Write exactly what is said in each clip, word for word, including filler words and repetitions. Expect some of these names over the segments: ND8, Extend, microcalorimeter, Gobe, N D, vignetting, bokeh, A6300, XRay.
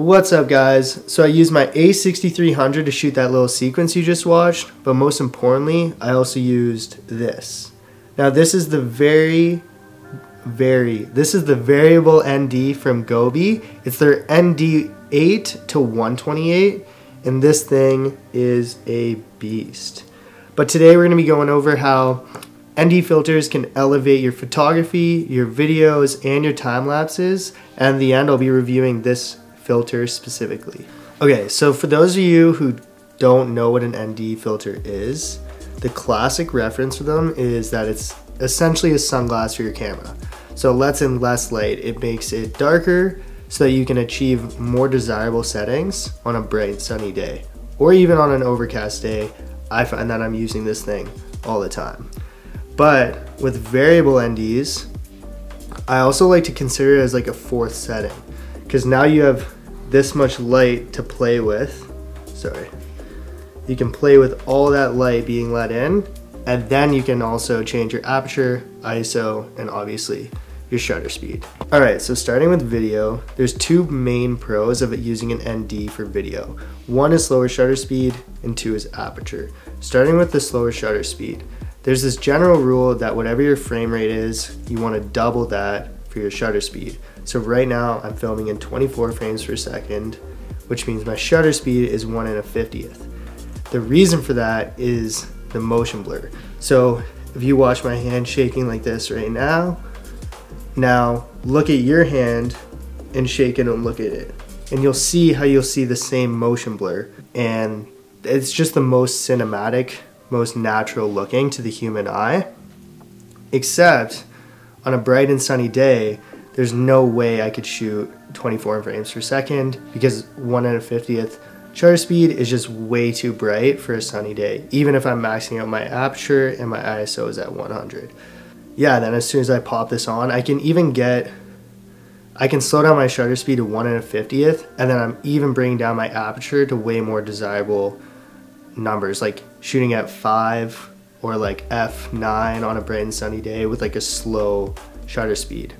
What's up guys? So I used my A sixty-three hundred to shoot that little sequence you just watched, but most importantly, I also used this. Now this is the very, very, this is the variable N D from Gobe. It's their N D eight to one twenty-eight, and this thing is a beast. But today we're gonna be going over how N D filters can elevate your photography, your videos, and your time lapses, and in the end I'll be reviewing this filter specifically. Okay, so for those of you who don't know what an N D filter is, the classic reference for them is that it's essentially a sunglass for your camera. So it lets in less light, it makes it darker so that you can achieve more desirable settings on a bright sunny day, or even on an overcast day. I find that I'm using this thing all the time. But with variable N Ds, I also like to consider it as like a fourth setting, because now you have this much light to play with, sorry. You can play with all that light being let in, and then you can also change your aperture, I S O, and obviously your shutter speed. All right, so starting with video, there's two main pros of it using an N D for video. One is slower shutter speed, and two is aperture. Starting with the slower shutter speed, there's this general rule that whatever your frame rate is, you wanna double that for your shutter speed. So right now I'm filming in twenty-four frames per second, which means my shutter speed is one and a fiftieth. The reason for that is the motion blur. So if you watch my hand shaking like this right now, now look at your hand and shake it and look at it. And you'll see how you'll see the same motion blur. And it's just the most cinematic, most natural looking to the human eye, except on a bright and sunny day, there's no way I could shoot twenty-four frames per second because one and a fiftieth shutter speed is just way too bright for a sunny day, even if I'm maxing out my aperture and my I S O is at one hundred. Yeah, then as soon as I pop this on, I can even get, I can slow down my shutter speed to one and a fiftieth, and then I'm even bringing down my aperture to way more desirable numbers, like shooting at five or like F nine on a bright and sunny day with like a slow shutter speed.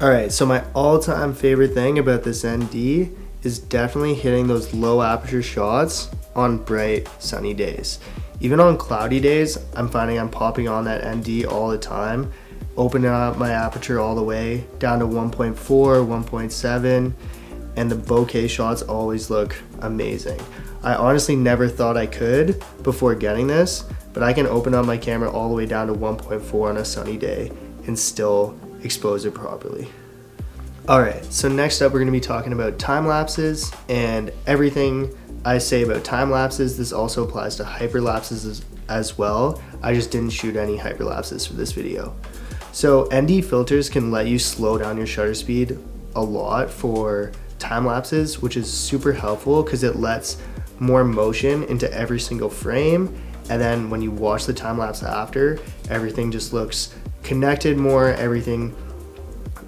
All right, so my all-time favorite thing about this N D is definitely hitting those low aperture shots on bright, sunny days. Even on cloudy days, I'm finding I'm popping on that N D all the time, opening up my aperture all the way down to one point four, one point seven, and the bokeh shots always look amazing. I honestly never thought I could before getting this, but I can open up my camera all the way down to one point four on a sunny day and still expose it properly. All right, so next up we're gonna be talking about time lapses, and everything I say about time lapses, this also applies to hyperlapses as, as well. I just didn't shoot any hyperlapses for this video. So N D filters can let you slow down your shutter speed a lot for time lapses, which is super helpful because it lets more motion into every single frame, and then when you watch the time lapse after, everything just looks connected more, everything,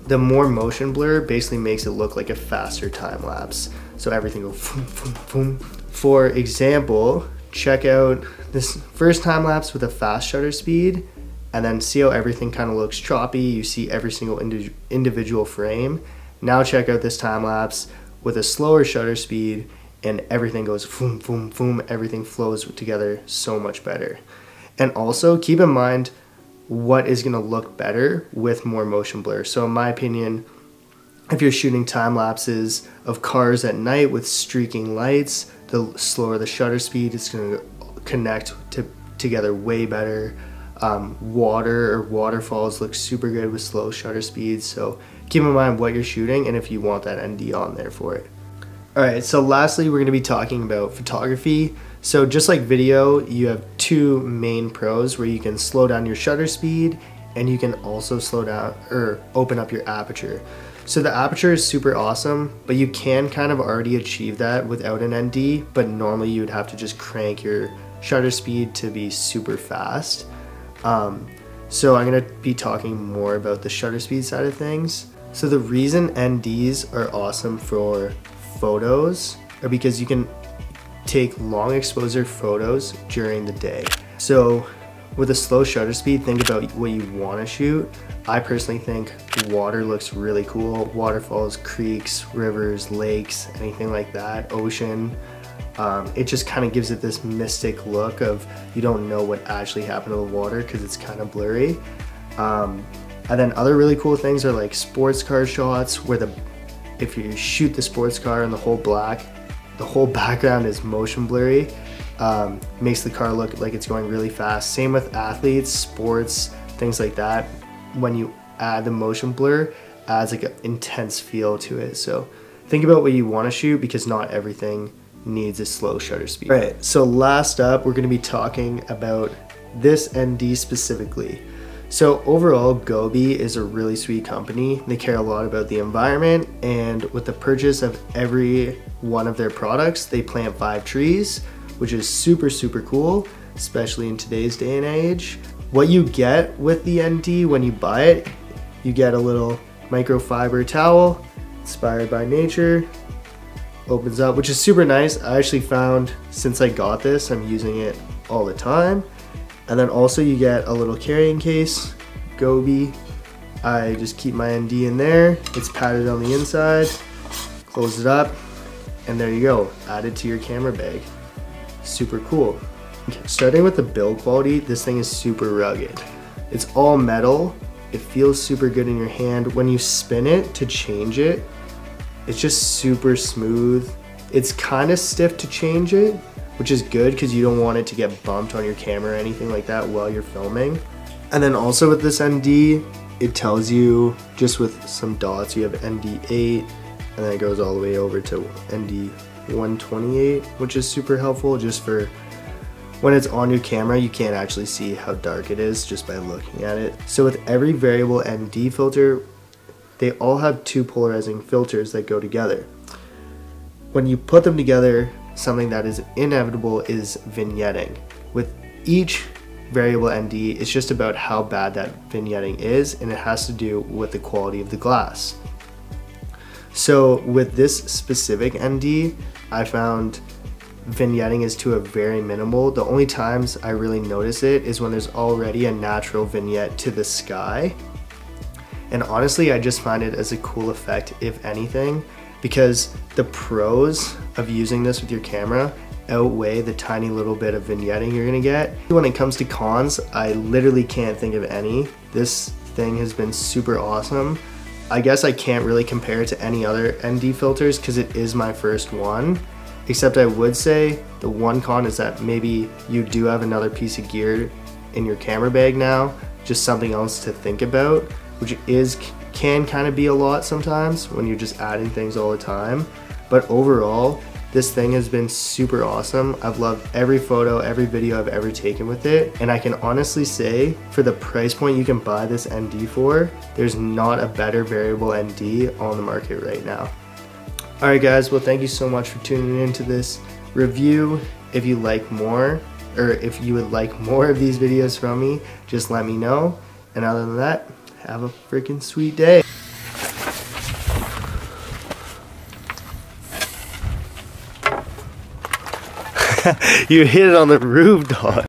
the more motion blur basically makes it look like a faster time lapse. So everything goes boom, boom, boom. For example, check out this first time lapse with a fast shutter speed and then see how everything kind of looks choppy. You see every single indi individual frame. Now check out this time lapse with a slower shutter speed and everything goes boom, boom, boom. Everything flows together so much better. And also keep in mind what is gonna look better with more motion blur. So in my opinion, if you're shooting time lapses of cars at night with streaking lights, the slower the shutter speed, it's gonna connect to, together way better. Um, water or waterfalls look super good with slow shutter speeds. So keep in mind what you're shooting and if you want that N D on there for it. All right, so lastly, we're gonna be talking about photography. So just like video, you have two main pros where you can slow down your shutter speed and you can also slow down or open up your aperture. So the aperture is super awesome, but you can kind of already achieve that without an N D, but normally you would have to just crank your shutter speed to be super fast. Um, so I'm gonna be talking more about the shutter speed side of things. So the reason N Ds are awesome for photos are because you can take long exposure photos during the day. So With a slow shutter speed, think about what you want to shoot. I personally think water looks really cool. Waterfalls, creeks, rivers, lakes, anything like that, ocean. Um, it just kind of gives it this mystic look of you don't know what actually happened to the water because it's kind of blurry. Um, and then other really cool things are like sports car shots where the if you shoot the sports car in the whole black, the whole background is motion blurry. Um, makes the car look like it's going really fast. Same with athletes, sports, things like that. When you add the motion blur, adds like an intense feel to it. So think about what you want to shoot because not everything needs a slow shutter speed. All right, so last up, we're going to be talking about this N D specifically. So overall, Gobe is a really sweet company. They care a lot about the environment, and with the purchase of every one of their products, they plant five trees, which is super, super cool, especially in today's day and age. What you get with the N D when you buy it, you get a little microfiber towel inspired by nature, opens up, which is super nice. I actually found since I got this, I'm using it all the time. And then also you get a little carrying case, Gobe. I just keep my N D in there. It's padded on the inside, close it up, and there you go, add it to your camera bag. Super cool. Okay, starting with the build quality, this thing is super rugged. It's all metal. It feels super good in your hand. When you spin it to change it, it's just super smooth. It's kind of stiff to change it, which is good because you don't want it to get bumped on your camera or anything like that while you're filming. And then also with this N D, it tells you just with some dots, you have N D eight, and then it goes all the way over to N D one twenty-eight, which is super helpful just for when it's on your camera, you can't actually see how dark it is just by looking at it. So with every variable N D filter, they all have two polarizing filters that go together. When you put them together, something that is inevitable is vignetting. With each variable N D, it's just about how bad that vignetting is, and it has to do with the quality of the glass. So with this specific N D, I found vignetting is to a very minimal. The only times I really notice it is when there's already a natural vignette to the sky. And honestly, I just find it as a cool effect, if anything, because the pros of using this with your camera outweigh the tiny little bit of vignetting you're gonna get. When it comes to cons, I literally can't think of any. This thing has been super awesome. I guess I can't really compare it to any other N D filters because it is my first one, except I would say the one con is that maybe you do have another piece of gear in your camera bag now, just something else to think about, which is can kind of be a lot sometimes when you're just adding things all the time. But overall, this thing has been super awesome. I've loved every photo, every video I've ever taken with it. And I can honestly say for the price point you can buy this N D for, there's not a better variable N D on the market right now. All right guys, well thank you so much for tuning into this review. If you like more, or if you would like more of these videos from me, just let me know. And other than that, have a freaking sweet day. You hit it on the roof, dog.